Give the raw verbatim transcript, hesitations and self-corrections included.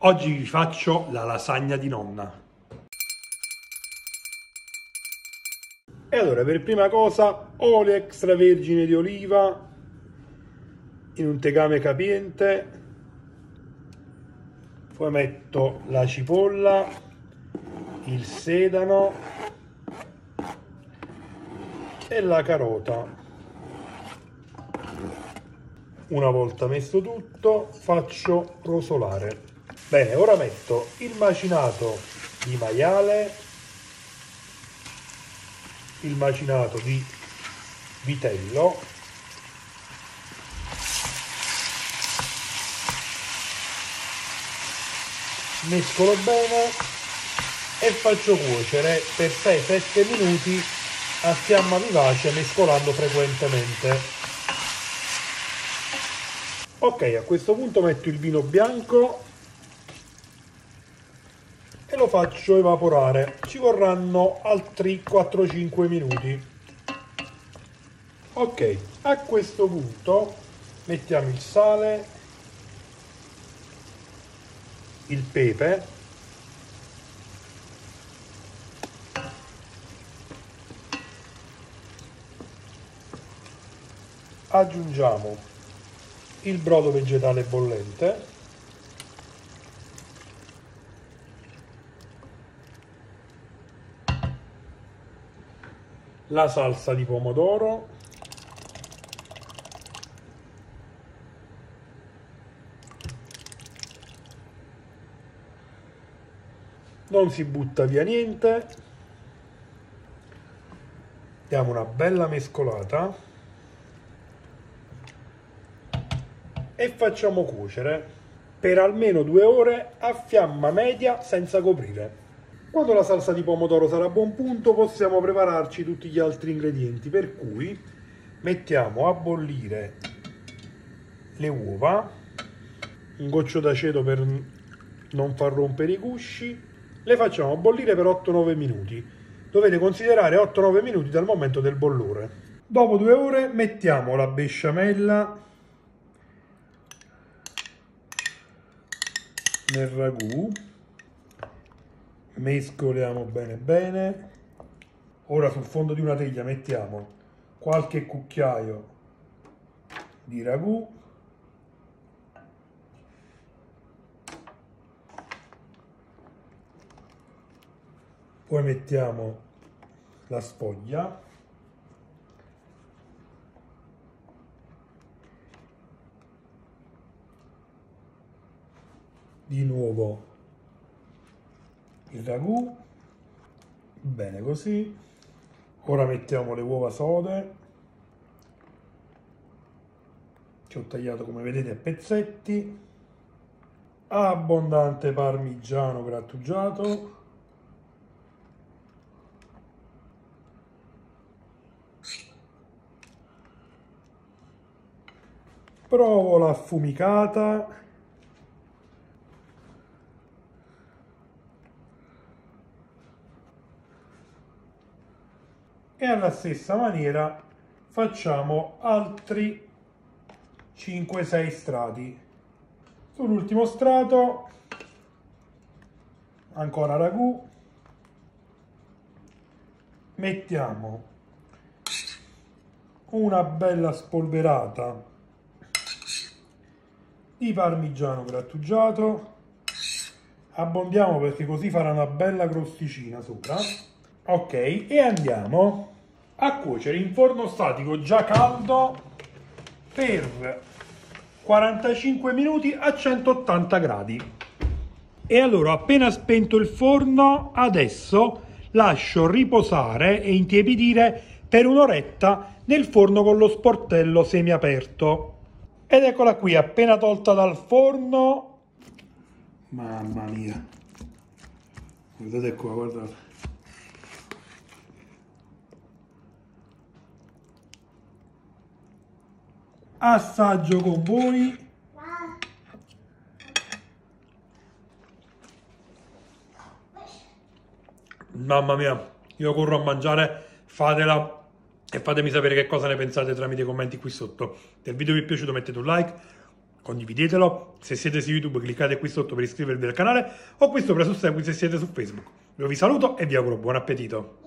Oggi vi faccio la lasagna di nonna. E allora, per prima cosa, olio extravergine di oliva in un tegame capiente. Poi metto la cipolla, il sedano e la carota. Una volta messo tutto, faccio rosolare. Bene, ora metto il macinato di maiale, il macinato di vitello, mescolo bene e faccio cuocere per sei sette minuti a fiamma vivace, mescolando frequentemente. Ok, a questo punto metto il vino bianco e lo faccio evaporare. Ci vorranno altri quattro cinque minuti. Ok, a questo punto mettiamo il sale, il pepe, aggiungiamo il brodo vegetale bollente, la salsa di pomodoro, non si butta via niente, diamo una bella mescolata e facciamo cuocere per almeno due ore a fiamma media senza coprire. Quando la salsa di pomodoro sarà a buon punto, possiamo prepararci tutti gli altri ingredienti, per cui mettiamo a bollire le uova, un goccio d'aceto per non far rompere i gusci, le facciamo bollire per otto nove minuti. Dovete considerare otto nove minuti dal momento del bollore. Dopo due ore mettiamo la besciamella nel ragù. Mescoliamo bene bene. Ora sul fondo di una teglia mettiamo qualche cucchiaio di ragù, poi mettiamo la sfoglia, di nuovo il ragù, bene così. Ora mettiamo le uova sode che ho tagliato, come vedete, a pezzetti, abbondante parmigiano grattugiato, provola affumicata, e alla stessa maniera facciamo altri cinque sei strati. Sull'ultimo strato ancora ragù, mettiamo una bella spolverata di parmigiano grattugiato, abbondiamo perché così farà una bella crosticina sopra. Ok, e andiamo a cuocere in forno statico già caldo per quarantacinque minuti a centottanta gradi. E allora, appena spento il forno, adesso lascio riposare e intiepidire per un'oretta nel forno con lo sportello semiaperto. Ed eccola qui, appena tolta dal forno. Mamma mia! Guardate qua, guardate. Assaggio con voi. Mamma mia, io corro a mangiare, fatela e fatemi sapere che cosa ne pensate tramite i commenti qui sotto. Se il video vi è piaciuto mettete un like, condividetelo. Se siete su YouTube cliccate qui sotto per iscrivervi al canale o qui sopra su Segui se siete su Facebook. Io vi saluto e vi auguro buon appetito.